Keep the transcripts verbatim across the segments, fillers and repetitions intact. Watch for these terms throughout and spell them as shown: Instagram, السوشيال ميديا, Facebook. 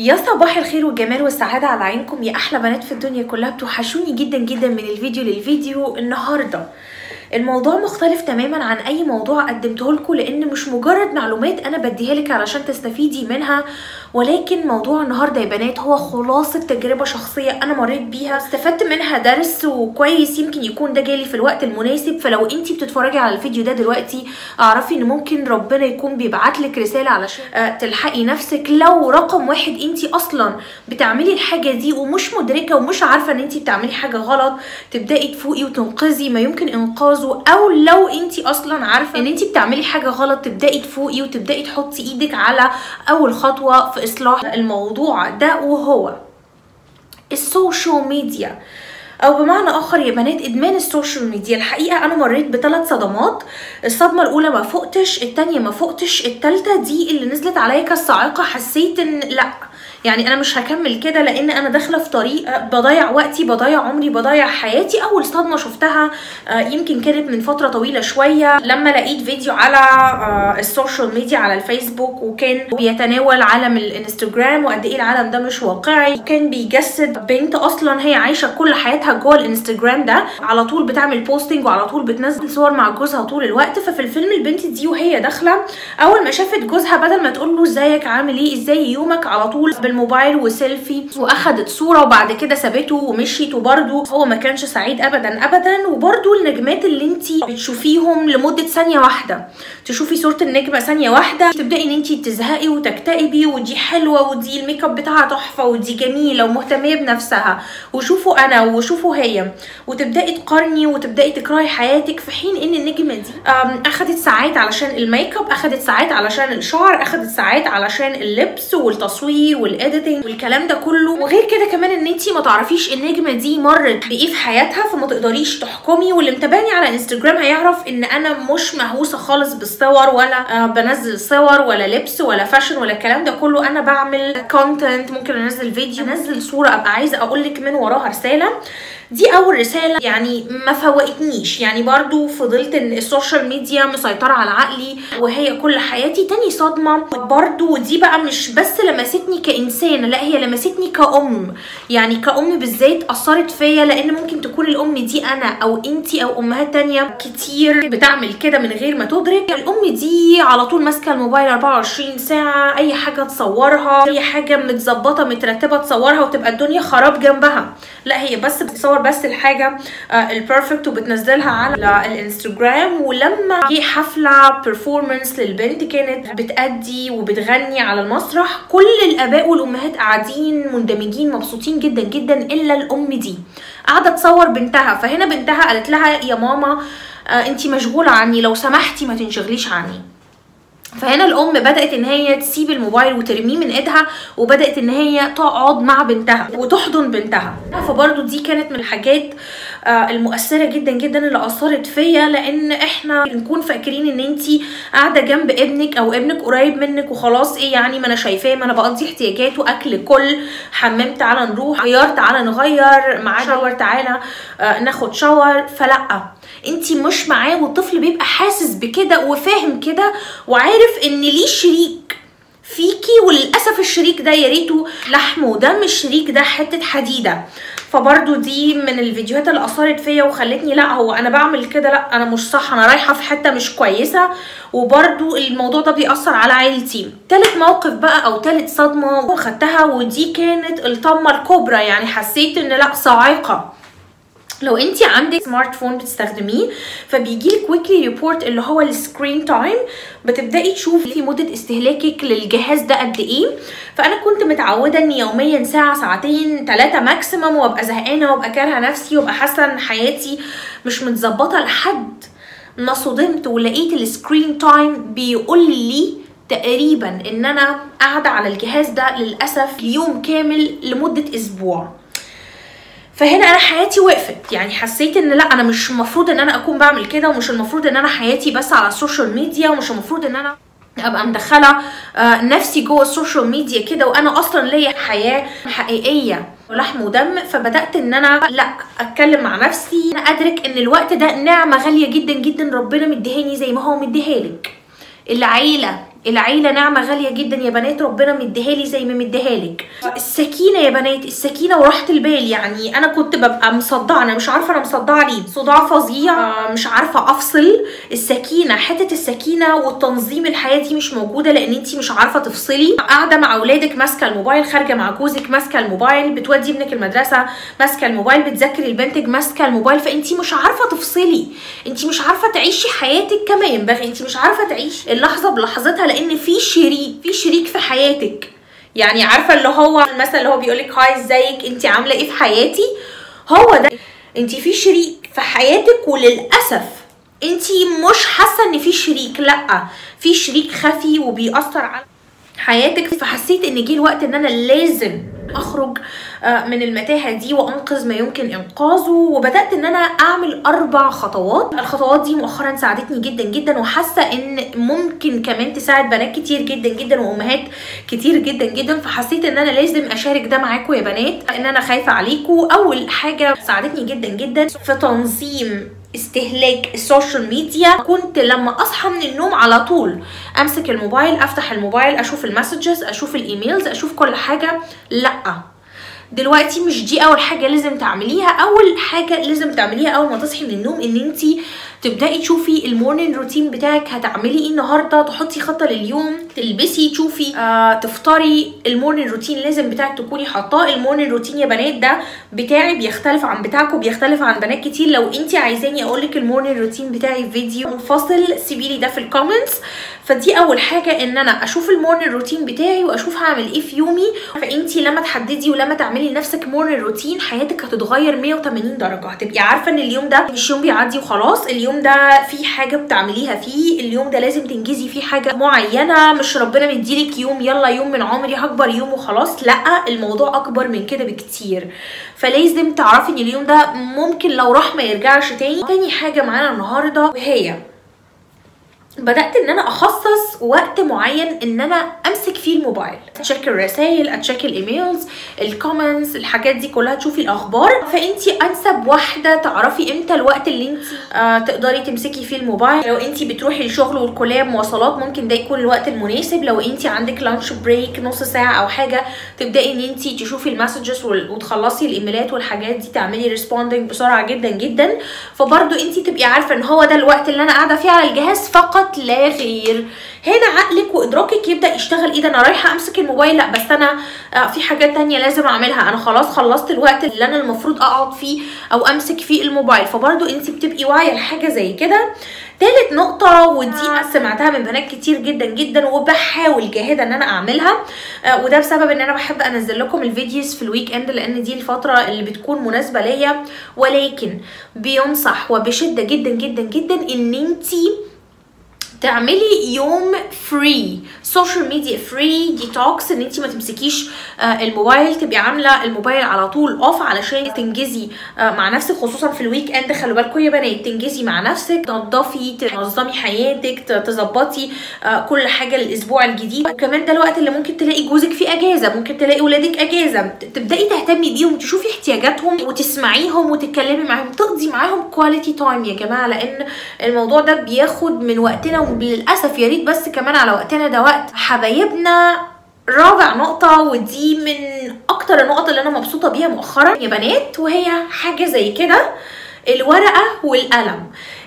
يا صباح الخير والجمال والسعادة على عينكم يا أحلى بنات في الدنيا كلها. بتوحشوني جدا جدا من الفيديو للفيديو. النهاردة الموضوع مختلف تماما عن أي موضوع قدمته لكم، لأن مش مجرد معلومات أنا بديها لك علشان تستفيدي منها، ولكن موضوع النهاردة يا بنات هو خلاصة تجربة شخصية أنا مريت بيها، استفدت منها درس وكويس يمكن يكون ده جالي في الوقت المناسب. فلو أنتي بتتفرجي على الفيديو ده دلوقتي أعرفي إن ممكن ربنا يكون بيبعتلك رسالة علشان تلحقي نفسك. لو رقم واحد أنتي أصلا بتعملي الحاجة دي ومش مدركة ومش عارفة إن أنتي بتعملي حاجة غلط، تبدأي تفوقي وتنقذي ما يمكن إنقاذه. او لو انتي اصلا عارفه ان انتي بتعملي حاجه غلط، تبداي تفوقي وتبداي تحطي ايدك على اول خطوه في اصلاح الموضوع ده، وهو السوشيال ميديا، او بمعنى اخر يا بنات ادمان السوشيال ميديا. الحقيقه انا مريت بثلاث صدمات، الصدمه الاولى ما فقتش، الثانيه ما فقتش، الثالثه دي اللي نزلت عليا كالصاعقه. حسيت ان لا، يعني انا مش هكمل كده، لان انا داخله في طريق بضيع وقتي، بضيع عمري، بضيع حياتي. اول صدمه شفتها يمكن كانت من فتره طويله شويه، لما لقيت فيديو على السوشيال ميديا على الفيسبوك، وكان بيتناول عالم الانستجرام وقد ايه العالم ده مش واقعي، وكان بيجسد بنت اصلا هي عايشه كل حياتها جوه الانستجرام ده، على طول بتعمل بوستنج وعلى طول بتنزل صور مع جوزها طول الوقت. ففي الفيلم البنت دي وهي داخله اول ما شافت جوزها، بدل ما تقول له ازيك عامل ايه ازاي يومك، على طول بالموبايل وسيلفي، واخدت صوره وبعد كده سابته ومشيت، وبرده هو ما كانش سعيد ابدا ابدا. وبرده النجمات اللي انتي بتشوفيهم لمده ثانيه واحده، تشوفي صوره النجمه ثانيه واحده تبداي ان انتي تزهقي وتكتئبي، ودي حلوه ودي الميك اب بتاعها تحفه ودي جميله ومهتميه بنفسها، وشوفوا انا وشوفوا هي، وتبداي تقارني وتبداي تكرهي حياتك. في حين ان النجمه دي اخدت ساعات علشان الميك اب، اخدت ساعات علشان الشعر، اخدت ساعات علشان اللبس والتصوير والاديتنج والكلام ده كله. وغير كده كمان ان انتي ما تعرفيش النجمه دي مرت بايه في حياتها، فما تقدريش تحكمي. واللي متابعني على انستجرام هيعرف ان انا مش مهووسه خالص بالصور، ولا بنزل صور ولا لبس ولا فاشن ولا الكلام ده كله. انا بعمل كونتنت، ممكن انزل فيديو، انزل صوره ابقى عايزه اقول لك من وراها رساله. دي اول رساله يعني ما فوقتنيش، يعني برضو فضلت ان السوشيال ميديا مسيطره على عقلي وهي كل حياتي. تاني صدمه برضو، ودي بقى مش بس لمستني كانسانه، لا هي لمستني كأم، يعني كأم بالذات اثرت فيا، لان ممكن تكون الام دي انا او انتي او امهات تانيه كتير بتعمل كده من غير ما تدرك. الام دي على طول ماسكه الموبايل أربعة وعشرين ساعه، اي حاجه تصورها، اي حاجه متظبطه مترتبه تصورها، وتبقى الدنيا خراب جنبها، لا هي بس بتصور بس الحاجه البرفكت وبتنزلها على الانستجرام. ولما جه حفله بيرفورمانس للبنت كانت بتأدي وبتغني على المسرح، كل الاباء والامهات قاعدين مندمجين مبسوطين جدا جدا، الا الام دي قاعده تصور بنتها. فهنا بنتها قالت لها يا ماما انتي مشغوله عني، لو سمحتي ما تنشغليش عني. فهنا الام بدات ان هي تسيب الموبايل وترميه من ايدها، وبدات ان هي تقعد مع بنتها وتحضن بنتها. فبرضو دي كانت من الحاجات المؤثره جدا جدا اللي اثرت فيا، لان احنا بنكون فاكرين ان انتي قاعده جنب ابنك او ابنك قريب منك وخلاص، ايه يعني ما انا شايفاه، ما انا بقضي احتياجاته، اكل، كل، حمام تعالى نروح، غيار تعالى نغير معاه، شاور تعالى ناخد شاور. فلا، انتي مش معاه، والطفل بيبقى حاسس بكده وفاهم كده وعارف ان ليه شريك فيكي، وللاسف الشريك ده يا ريته لحم ودم، الشريك ده حته حديده. فبرضو دي من الفيديوهات اللي اثرت فيا وخلتني لا، هو انا بعمل كده، لا انا مش صح، انا رايحه في حته مش كويسه. وبرضو الموضوع ده بيأثر على عيلتي. تالت موقف بقى او تالت صدمه خدتها، ودي كانت الطمه الكبرى، يعني حسيت ان لا، صاعقه. لو انتي عندك سمارت فون بتستخدميه فبيجيلك ويكلي ريبورت اللي هو السكرين تايم، بتبداي تشوفي مده استهلاكك للجهاز ده قد ايه. فانا كنت متعوده ان يوميا ساعه ساعتين ثلاثه ماكسيمم، وابقى زهقانه وابقى كارهه نفسي وابقى حاسه ان حياتي مش متظبطه، لحد ما صدمت ولقيت السكرين تايم بيقول لي تقريبا ان انا قاعده على الجهاز ده للاسف يوم كامل لمده اسبوع. فهنا انا حياتي وقفت، يعني حسيت ان لا، انا مش المفروض ان انا اكون بعمل كده، ومش المفروض ان انا حياتي بس على السوشيال ميديا، ومش المفروض ان انا ابقى مدخله نفسي جوه السوشيال ميديا كده، وانا اصلا ليا حياه حقيقيه ولحم ودم. فبدات ان انا لا اتكلم مع نفسي، انا ادرك ان الوقت ده نعمه غاليه جدا جدا ربنا مديهاني زي ما هو مديهالك. العيله العيله نعمه غاليه جدا يا بنات، ربنا مديهالي زي ما مديهالك. السكينه يا بنات، السكينه وراحه البال. يعني انا كنت ببقى مصدعه، انا مش عارفه انا مصدعه ليه، صداع فظيع، مش عارفه افصل. السكينه، حته السكينه والتنظيم الحياه دي مش موجوده، لان انت مش عارفه تفصلي. قاعده مع اولادك ماسكه الموبايل، خارجه مع جوزك ماسكه الموبايل، بتودي ابنك المدرسه ماسكه الموبايل، بتذاكري لبنتك ماسكه الموبايل، فانت مش عارفه تفصلي، انت مش عارفه تعيشي حياتك كما ينبغي، انت مش عارفه تعيشي اللحظه بلحظتها، لان في شريك، في شريك في حياتك. يعني عارفه اللي هو المثل اللي هو بيقولك هاي ازيك، انت عامله ايه في حياتي، هو ده. انت في شريك في حياتك، وللاسف انت مش حاسه ان في شريك، لا في شريك خفي وبيأثر على حياتك. فحسيت ان جه الوقت ان انا لازم اخرج من المتاهه دي وانقذ ما يمكن انقاذه، وبدات ان انا اعمل اربع خطوات. الخطوات دي مؤخرا ساعدتني جدا جدا، وحاسه ان ممكن كمان تساعد بنات كتير جدا جدا وامهات كتير جدا جدا. فحسيت ان انا لازم اشارك ده معاكم يا بنات، ان انا خايفه عليكم. اول حاجه ساعدتني جدا جدا في تنظيم استهلاك السوشيال ميديا، كنت لما اصحى من النوم على طول امسك الموبايل، افتح الموبايل، اشوف المسجز، اشوف الايميلز، اشوف كل حاجه. لا دلوقتي مش دي اول حاجه لازم تعمليها. اول حاجه لازم تعمليها اول ما تصحي من النوم ان انتي تبداي تشوفي المورنينج روتين بتاعك، هتعملي ايه النهارده، تحطي خطه لليوم، تلبسي، تشوفي آه، تفطري. المورنينج روتين لازم بتاعك تكوني حاطاه. المورنينج روتين يا بنات ده بتاعي بيختلف عن بتاعكم، بيختلف عن بنات كتير. لو انتي عايزاني اقولك المورنينج روتين بتاعي في فيديو منفصل سيبيلي ده في الكومنتس. فدي اول حاجه، ان انا اشوف المورنينج روتين بتاعي واشوف هعمل ايه في يومي. فانتي لما تحددي ولما تعملي لنفسك مورنينج روتين، حياتك هتتغير مية وتمانين درجه. هتبقي عارفه ان اليوم ده مش يوم بيعدي وخلاص، اليوم ده في حاجه بتعمليها فيه، اليوم ده لازم تنجزي فيه حاجه معينه. مش ربنا مديلك يوم يلا يوم من عمري هكبر يوم وخلاص، لا الموضوع اكبر من كده بكتير. فلازم تعرفي ان اليوم ده ممكن لو راح ما يرجعش تاني. تاني حاجه معانا النهارده، وهي بدات ان انا اخصص وقت معين ان انا امسك فيه الموبايل، اتشيك الرسايل، اتشيك الايميلز، الكومنتس، الحاجات دي كلها، تشوفي الاخبار. فانتي انسب واحده تعرفي امتى الوقت اللي انتي آه تقدري تمسكي فيه الموبايل. لو انتي بتروحي الشغل والكليه مواصلات، ممكن ده يكون الوقت المناسب. لو انتي عندك لانش بريك نص ساعه او حاجه، تبداي ان انتي تشوفي المسجز وتخلصي الايميلات والحاجات دي، تعملي ريسبوندنج بسرعه جدا جدا. فبرضو انتي تبقي عارفه ان هو ده الوقت اللي انا قاعده فيه على الجهاز فقط لا غير. هنا عقلك وادراكك يبدا يشتغل، ايه ده انا رايحه امسك الموبايل، لا بس انا في حاجات تانية لازم اعملها، انا خلاص خلصت الوقت اللي انا المفروض اقعد فيه او امسك فيه الموبايل. فبرضو انت بتبقي واعيه لحاجه زي كده. تالت نقطه، ودي سمعتها من بنات كتير جدا جدا وبحاول جاهده ان انا اعملها، وده بسبب ان انا بحب انزل لكم الفيديوز في الويك اند لان دي الفتره اللي بتكون مناسبه ليا، ولكن بينصح وبشده جدا جدا جدا ان انت تعملي يوم فري، سوشيال ميديا فري ديتوكس، ان انت ما تمسكيش الموبايل، تبقي عامله الموبايل على طول اوف علشان تنجزي مع نفسك، خصوصا في الويك اند. خلوا بالكم يا بنات، تنجزي مع نفسك، تنظفي، تنظمي حياتك، تظبطي كل حاجه للاسبوع الجديد. وكمان ده الوقت اللي ممكن تلاقي جوزك فيه اجازه، ممكن تلاقي ولادك اجازه، تبداي تهتمي بيهم، تشوفي احتياجاتهم وتسمعيهم وتتكلمي معاهم، تقضي معاهم كواليتي تايم يا جماعه، لان الموضوع ده بياخد من وقتنا للاسف. يا ريت بس كمان على وقتنا ده وقت حبايبنا. رابع نقطه، ودي من اكتر النقط اللي انا مبسوطه بيها مؤخرا يا بنات، وهي حاجه زي كده، الورقه والقلم.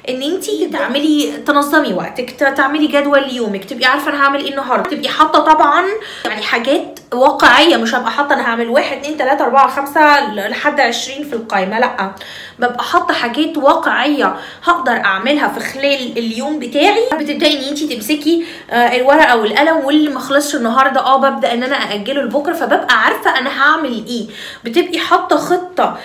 ان انتي تعملي تنظمي وقتك، تعملي جدول ليومك، تبقي عارفه انا هعمل ايه النهارده، تبقي حاطه طبعا يعني حاجات واقعيه، مش هبقى حاطه انا هعمل واحد اتنين تلاته اربعه خمسه لحد عشرين في القايمه، لا ببقى حاطه حاجات واقعيه هقدر اعملها في خلال اليوم بتاعي. بتبداي ان انتي تمسكي الورقه والقلم، واللي ما خلصش النهارده اه ببدا ان انا ااجله لبكره، فببقى عارفه انا هعمل ايه، بتبقي حاطه خطه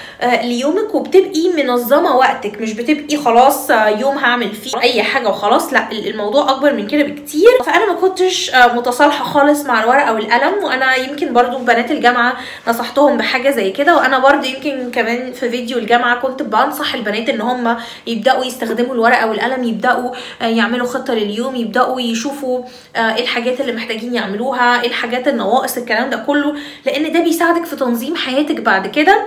ليومك، وبتبقي منظمه وقتك، مش بتبقي خلاص يوم هعمل فيه اي حاجه وخلاص، لا الموضوع اكبر من كده بكتير. فانا ما كنتش متصالحه خالص مع الورقه والقلم، وانا يمكن برضو بنات الجامعه نصحتهم بحاجه زي كده، وانا برضو يمكن كمان في فيديو الجامعه كنت بنصح البنات ان هم يبداوا يستخدموا الورقه والقلم، يبداوا يعملوا خطه لليوم، يبداوا يشوفوا ايه الحاجات اللي محتاجين يعملوها، ايه الحاجات النواقص، الكلام ده كله، لان ده بيساعدك في تنظيم حياتك بعد كده.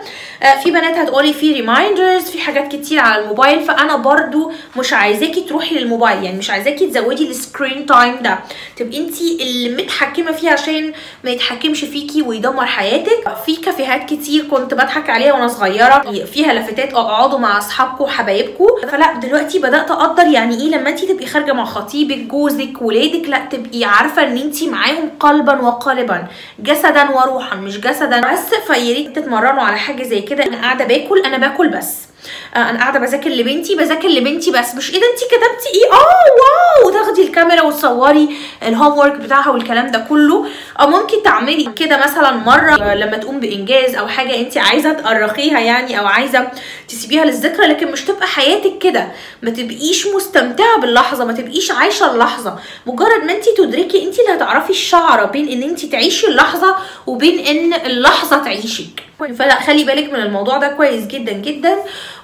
في بنات هتقولي في ريمايندرز، في حاجات كتير على الموبايل، فانا برضو مش عايزاكي تروحي للموبايل، يعني مش عايزاكي تزودي السكرين تايم ده، تبقي انتي اللي متحكمه فيه عشان ما يتحكمش فيكي ويدمر حياتك. في كافيهات كتير كنت بضحك عليها وانا صغيره فيها لفتات اقعدوا مع اصحابكم وحبايبكم، فلا دلوقتي بدات اقدر يعني ايه لما انتي تبقي خارجه مع خطيبك، جوزك، ولادك، لا تبقي عارفه ان انتي معاهم قلبا وقالبا، جسدا وروحا، مش جسدا بس. فياريت تتمرنوا على حاجه زي كده. انا قاعده باكل، انا باكل بس، انا قاعده بذاكر لبنتي، بذاكر لبنتي بس، مش ايه ده انت كتبتي ايه، اه واو، وتاخدي الكاميرا وتصوري الهوم ورك بتاعها والكلام ده كله. او ممكن تعملي كده مثلا مره لما تقوم بانجاز او حاجه انت عايزه تأرخيها يعني، او عايزه تسيبيها للذكرى، لكن مش تبقى حياتك كده، ما تبقيش مستمتعه باللحظه، ما تبقيش عايشه اللحظه. مجرد ما انت تدركي انت اللي هتعرفي الشعره بين ان انت تعيشي اللحظه وبين ان اللحظه تعيشك. فلا خلي بالك من الموضوع ده كويس جدا جدا.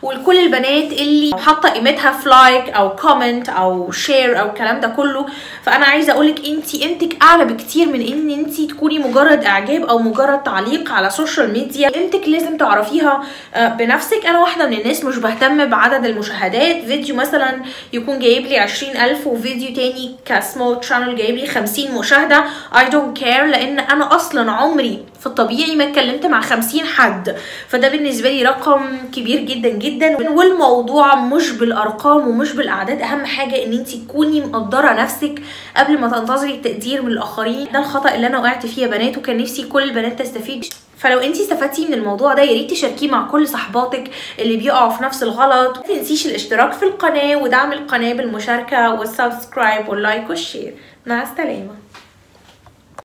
ولكل البنات اللي حاطه قيمتها في لايك او كومنت او شير او الكلام ده كله، فانا عايزه اقولك انتي قيمتك اعلى بكتير من ان انتي تكوني مجرد اعجاب او مجرد تعليق على السوشيال ميديا. قيمتك لازم تعرفيها بنفسك. انا واحده من الناس مش بهتم بعدد المشاهدات، فيديو مثلا يكون جايب لي عشرين الف وفيديو تاني كسمول تشانل جايب لي خمسين مشاهده، اي دونت كير، لان انا اصلا عمري في الطبيعي ما اتكلمت مع خمسين حد، فده بالنسبه لي رقم كبير جدا جدا. والموضوع مش بالارقام ومش بالاعداد، اهم حاجه ان انت تكوني مقدره نفسك قبل ما تنتظري التقدير من الاخرين. ده الخطا اللي انا وقعت فيه يا بنات، وكان نفسي كل البنات تستفيد. فلو انتي استفدتي من الموضوع ده يا ريت تشاركيه مع كل صحباتك اللي بيقعوا في نفس الغلط. ما تنسيش الاشتراك في القناه ودعم القناه بالمشاركه والسبسكرايب واللايك والشير. مع السلامه.